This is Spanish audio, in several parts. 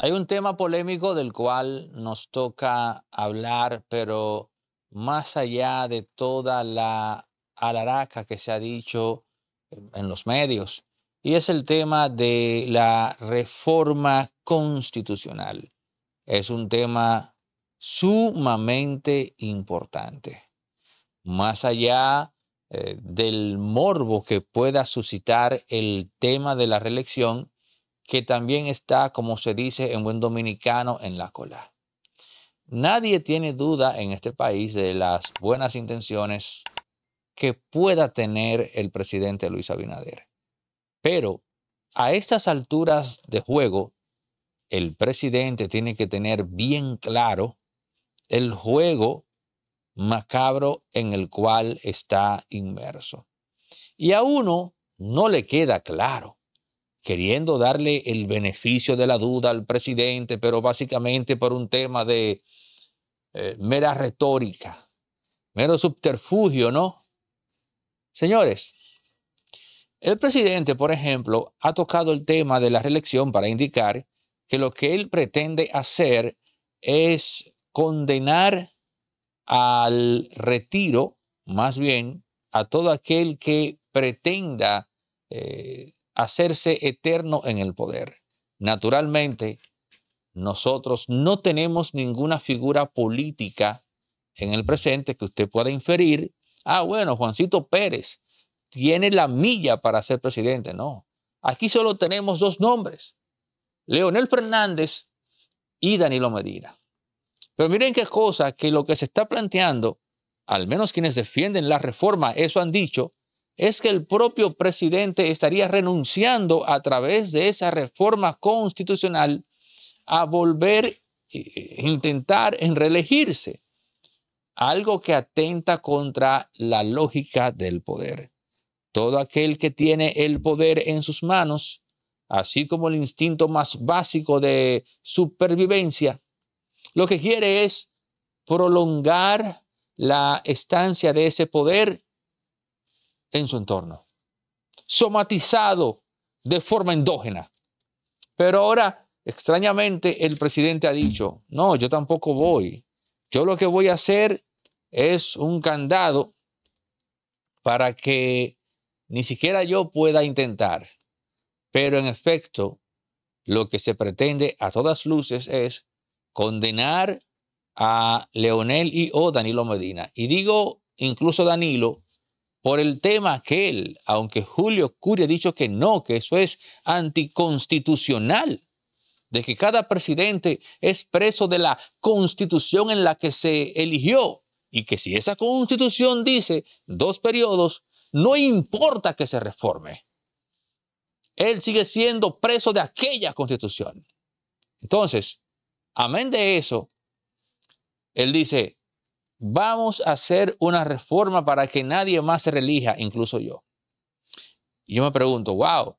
Hay un tema polémico del cual nos toca hablar, pero más allá de toda la alaraca que se ha dicho en los medios, y es el tema de la reforma constitucional. Es un tema sumamente importante. Más allá del morbo que pueda suscitar el tema de la reelección, que también está, como se dice en buen dominicano, en la cola. Nadie tiene duda en este país de las buenas intenciones que pueda tener el presidente Luis Abinader. Pero a estas alturas de juego, el presidente tiene que tener bien claro el juego macabro en el cual está inmerso. Y a uno no le queda claro, queriendo darle el beneficio de la duda al presidente, pero básicamente por un tema de mera retórica, mero subterfugio, ¿no? Señores, el presidente, por ejemplo, ha tocado el tema de la reelección para indicar que lo que él pretende hacer es condenar al retiro, más bien, a todo aquel que pretenda hacerse eterno en el poder. Naturalmente, nosotros no tenemos ninguna figura política en el presente que usted pueda inferir. Ah, bueno, Juancito Pérez tiene la milla para ser presidente. No, aquí solo tenemos dos nombres, Leonel Fernández y Danilo Medina. Pero miren qué cosa, que lo que se está planteando, al menos quienes defienden la reforma, eso han dicho, es que el propio presidente estaría renunciando a través de esa reforma constitucional a volver a intentar reelegirse. Algo que atenta contra la lógica del poder. Todo aquel que tiene el poder en sus manos, así como el instinto más básico de supervivencia, lo que quiere es prolongar la estancia de ese poder en su entorno, somatizado de forma endógena. Pero ahora, extrañamente, el presidente ha dicho, no, yo tampoco voy. Yo lo que voy a hacer es un candado para que ni siquiera yo pueda intentar. Pero en efecto, lo que se pretende a todas luces es condenar a Leonel y o Danilo Medina. Y digo incluso Danilo por el tema aquel, aunque Julio Curi ha dicho que no, que eso es anticonstitucional, de que cada presidente es preso de la constitución en la que se eligió y que si esa constitución dice 2 periodos, no importa que se reforme. Él sigue siendo preso de aquella constitución. Entonces, amén de eso, él dice, vamos a hacer una reforma para que nadie más se reelija, incluso yo. Y yo me pregunto, wow,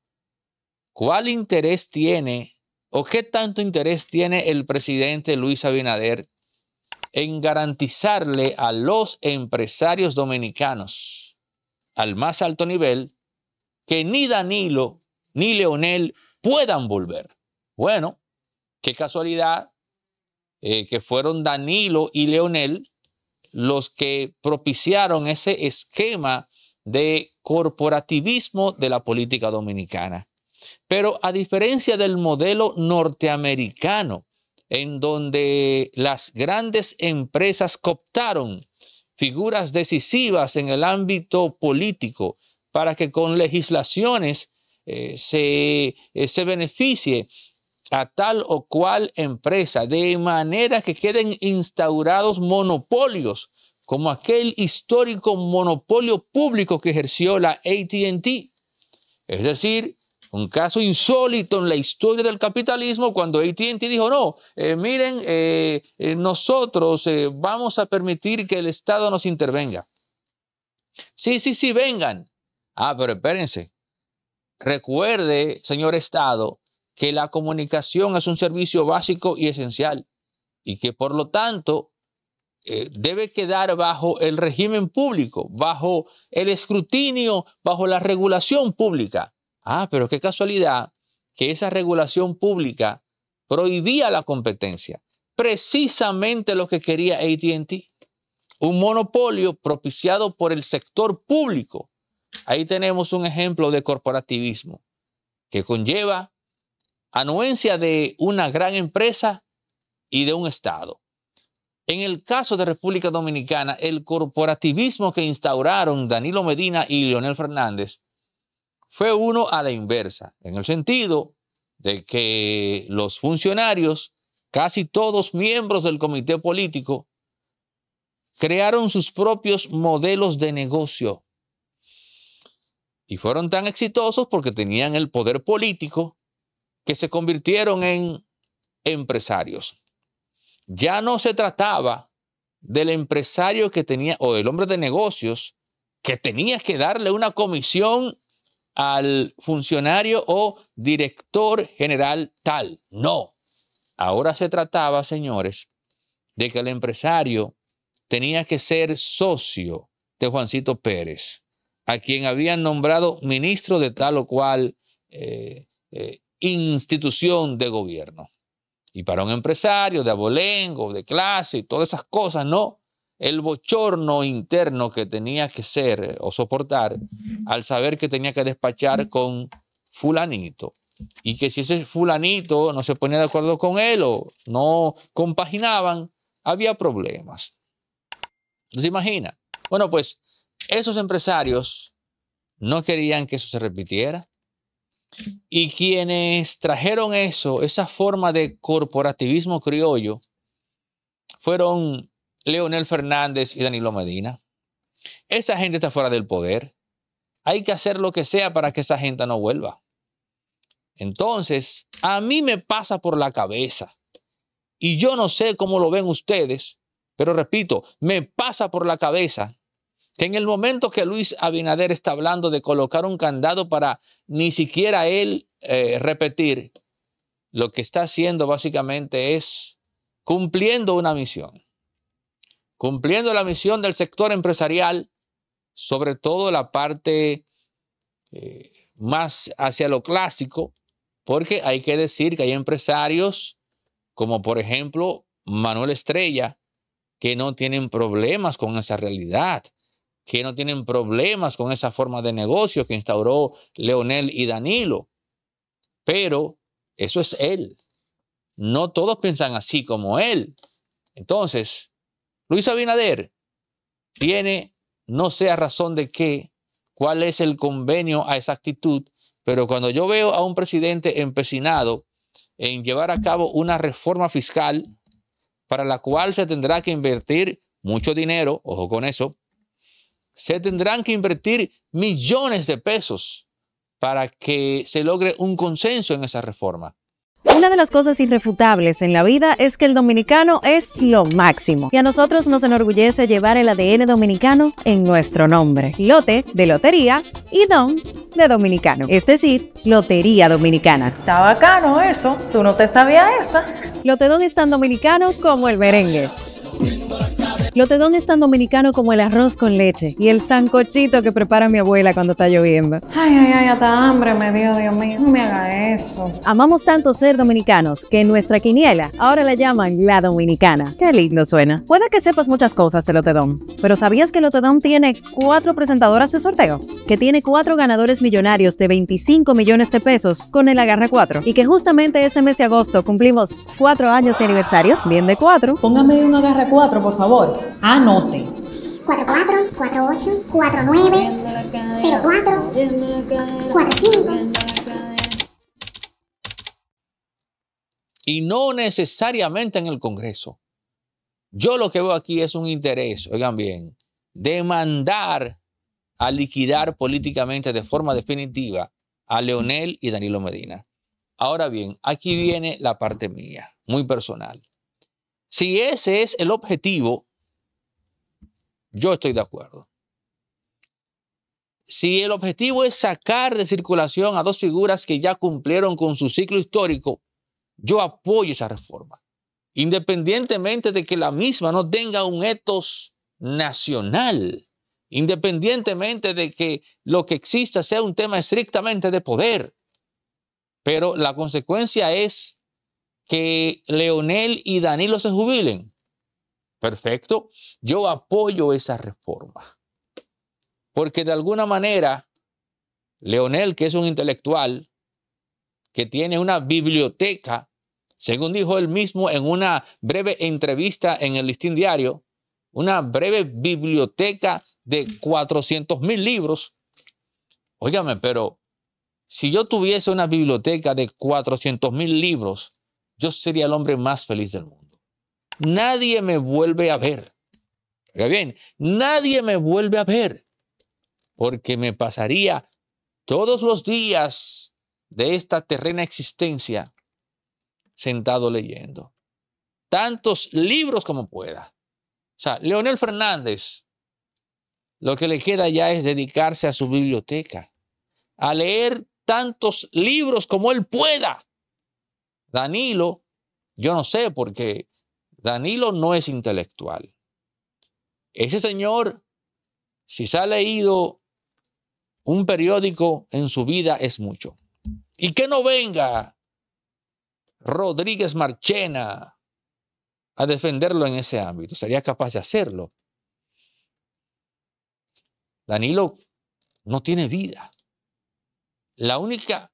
¿cuál interés tiene o qué tanto interés tiene el presidente Luis Abinader en garantizarle a los empresarios dominicanos al más alto nivel que ni Danilo ni Leonel puedan volver? Bueno, qué casualidad que fueron Danilo y Leonel los que propiciaron ese esquema de corporativismo de la política dominicana. Pero a diferencia del modelo norteamericano, en donde las grandes empresas cooptaron figuras decisivas en el ámbito político para que con legislaciones se beneficie a tal o cual empresa, de manera que queden instaurados monopolios, como aquel histórico monopolio público que ejerció la AT&T. Es decir, un caso insólito en la historia del capitalismo cuando AT&T dijo, no, miren, nosotros vamos a permitir que el Estado nos intervenga. Sí, vengan. Ah, pero espérense. Recuerde, señor Estado, que la comunicación es un servicio básico y esencial y que por lo tanto debe quedar bajo el régimen público, bajo el escrutinio, bajo la regulación pública. Ah, pero qué casualidad que esa regulación pública prohibía la competencia. Precisamente lo que quería AT&T. Un monopolio propiciado por el sector público. Ahí tenemos un ejemplo de corporativismo que conlleva anuencia de una gran empresa y de un Estado. En el caso de República Dominicana, el corporativismo que instauraron Danilo Medina y Leonel Fernández fue uno a la inversa, en el sentido de que los funcionarios, casi todos miembros del comité político, crearon sus propios modelos de negocio. Y fueron tan exitosos porque tenían el poder político que se convirtieron en empresarios. Ya no se trataba del empresario que tenía, o del hombre de negocios, que tenía que darle una comisión al funcionario o director general tal. No. Ahora se trataba, señores, de que el empresario tenía que ser socio de Juancito Pérez, a quien habían nombrado ministro de tal o cual institución de gobierno. Y para un empresario de abolengo, de clase y todas esas cosas, no, el bochorno interno que tenía que ser o soportar al saber que tenía que despachar con fulanito y que si ese fulanito no se ponía de acuerdo con él o no compaginaban, había problemas. ¿No se imagina? Bueno, pues esos empresarios no querían que eso se repitiera y quienes trajeron eso, esa forma de corporativismo criollo, fueron Leonel Fernández y Danilo Medina. Esa gente está fuera del poder. Hay que hacer lo que sea para que esa gente no vuelva. Entonces, a mí me pasa por la cabeza y yo no sé cómo lo ven ustedes, pero repito, me pasa por la cabeza que en el momento que Luis Abinader está hablando de colocar un candado para ni siquiera él repetir, lo que está haciendo básicamente es cumpliendo una misión. Cumpliendo la misión del sector empresarial, sobre todo la parte más hacia lo clásico, porque hay que decir que hay empresarios como por ejemplo Manuel Estrella que no tienen problemas con esa realidad, que no tienen problemas con esa forma de negocio que instauró Leonel y Danilo. Pero eso es él. No todos piensan así como él. Entonces, Luis Abinader tiene, no sé a razón de qué, cuál es el convenio a esa actitud, pero cuando yo veo a un presidente empecinado en llevar a cabo una reforma fiscal para la cual se tendrá que invertir mucho dinero, ojo con eso, se tendrán que invertir millones de pesos para que se logre un consenso en esa reforma. Una de las cosas irrefutables en la vida es que el dominicano es lo máximo y a nosotros nos enorgullece llevar el ADN dominicano en nuestro nombre. Lote de lotería y don de dominicano, es decir, Lotería Dominicana. Está bacano eso, tú no te sabías esa. Lotedón es tan dominicano como el merengue. Lotedón es tan dominicano como el arroz con leche y el sancochito que prepara mi abuela cuando está lloviendo. Ay, ay, ay, hasta hambre me dio, Dios mío, no me haga eso. Amamos tanto ser dominicanos que en nuestra quiniela ahora la llaman La Dominicana. Qué lindo suena. Puede que sepas muchas cosas de Lotedón, pero ¿sabías que Lotedón tiene 4 presentadoras de sorteo? Que tiene 4 ganadores millonarios de 25 millones de pesos con el Agarra 4 y que justamente este mes de agosto cumplimos 4 años de aniversario, bien de 4. Póngame un Agarra 4, por favor. Anote. 44, 48, 49, 04, 45. Y no necesariamente en el Congreso. Yo lo que veo aquí es un interés, oigan bien, de mandar a liquidar políticamente de forma definitiva a Leonel y Danilo Medina. Ahora bien, aquí viene la parte mía, muy personal. Si ese es el objetivo, yo estoy de acuerdo. Si el objetivo es sacar de circulación a 2 figuras que ya cumplieron con su ciclo histórico, yo apoyo esa reforma, independientemente de que la misma no tenga un ethos nacional, independientemente de que lo que exista sea un tema estrictamente de poder. Pero la consecuencia es que Leonel y Danilo se jubilen. Perfecto. Yo apoyo esa reforma. Porque de alguna manera, Leonel, que es un intelectual, que tiene una biblioteca, según dijo él mismo en una breve entrevista en el Listín Diario, una breve biblioteca de 400.000 libros. Óigame, pero si yo tuviese una biblioteca de 400.000 libros, yo sería el hombre más feliz del mundo. Nadie me vuelve a ver. Oiga bien, nadie me vuelve a ver, porque me pasaría todos los días de esta terrena existencia sentado leyendo tantos libros como pueda. O sea, Leonel Fernández, lo que le queda ya es dedicarse a su biblioteca, a leer tantos libros como él pueda. Danilo, yo no sé, porque Danilo no es intelectual. Ese señor, si se ha leído un periódico en su vida, es mucho. Y que no venga Rodríguez Marchena a defenderlo en ese ámbito. Sería capaz de hacerlo. Danilo no tiene vida. La única,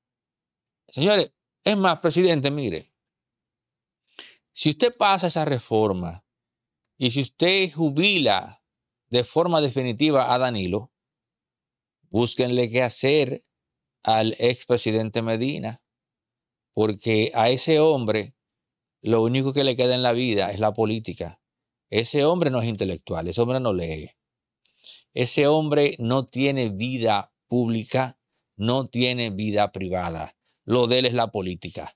señores, es más, presidente, mire, si usted pasa esa reforma y si usted jubila de forma definitiva a Danilo, búsquenle qué hacer al expresidente Medina, porque a ese hombre lo único que le queda en la vida es la política. Ese hombre no es intelectual, ese hombre no lee. Ese hombre no tiene vida pública, no tiene vida privada. Lo de él es la política.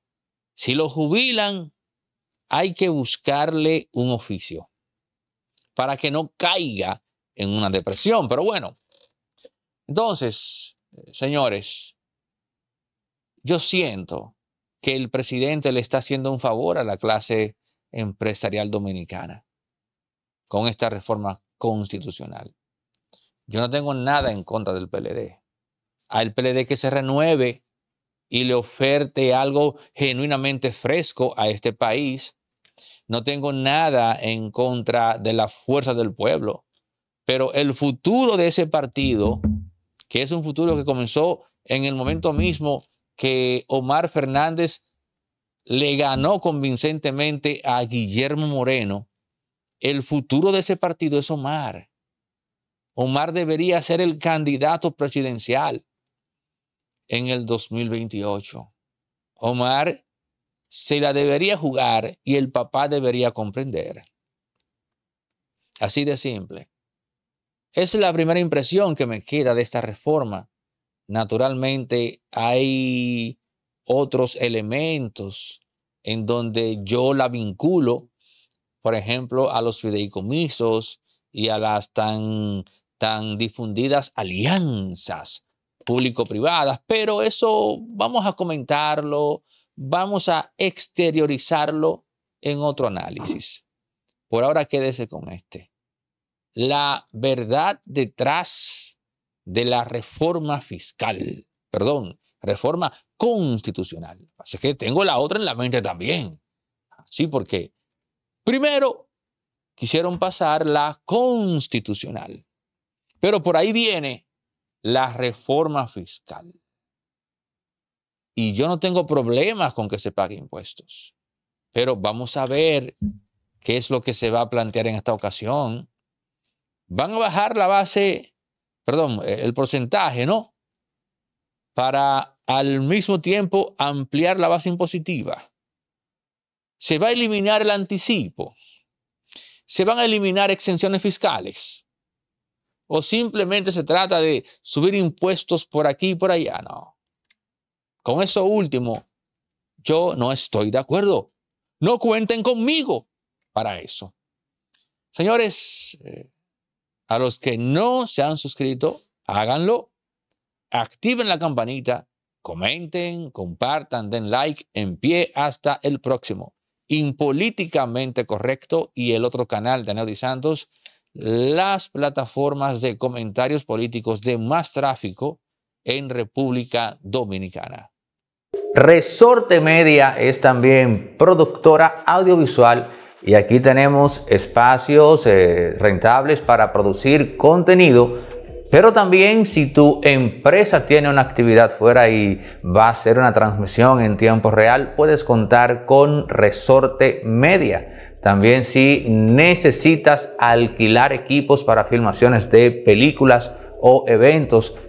Si lo jubilan, hay que buscarle un oficio para que no caiga en una depresión. Pero bueno, entonces, señores, yo siento que el presidente le está haciendo un favor a la clase empresarial dominicana con esta reforma constitucional. Yo no tengo nada en contra del PLD. Al PLD que se renueve y le oferte algo genuinamente fresco a este país. No tengo nada en contra de la fuerza del pueblo. Pero el futuro de ese partido, que es un futuro que comenzó en el momento mismo que Omar Fernández le ganó convincentemente a Guillermo Moreno, el futuro de ese partido es Omar. Omar debería ser el candidato presidencial en el 2028. Omar se la debería jugar y el papá debería comprender. Así de simple. Esa es la primera impresión que me queda de esta reforma. Naturalmente hay otros elementos en donde yo la vinculo, por ejemplo, a los fideicomisos y a las tan difundidas alianzas público-privadas, pero eso vamos a comentarlo, vamos a exteriorizarlo en otro análisis. Por ahora quédese con este. La verdad detrás de la reforma fiscal, perdón, reforma constitucional. Así que tengo la otra en la mente también. Sí, porque primero quisieron pasar la constitucional. Pero por ahí viene la reforma fiscal. Y yo no tengo problemas con que se pague impuestos. Pero vamos a ver qué es lo que se va a plantear en esta ocasión. Van a bajar la base, perdón, el porcentaje, ¿no? Para al mismo tiempo ampliar la base impositiva. Se va a eliminar el anticipo. Se van a eliminar exenciones fiscales. ¿O simplemente se trata de subir impuestos por aquí y por allá? No. Con eso último, yo no estoy de acuerdo. No cuenten conmigo para eso. Señores, a los que no se han suscrito, háganlo. Activen la campanita, comenten, compartan, den like, en pie hasta el próximo. Impolíticamente Correcto y el otro canal de Aneudys Santos, las plataformas de comentarios políticos de más tráfico en República Dominicana. Resorte Media es también productora audiovisual y aquí tenemos espacios rentables para producir contenido, pero también si tu empresa tiene una actividad fuera y va a hacer una transmisión en tiempo real, puedes contar con Resorte Media. También si necesitas alquilar equipos para filmaciones de películas o eventos,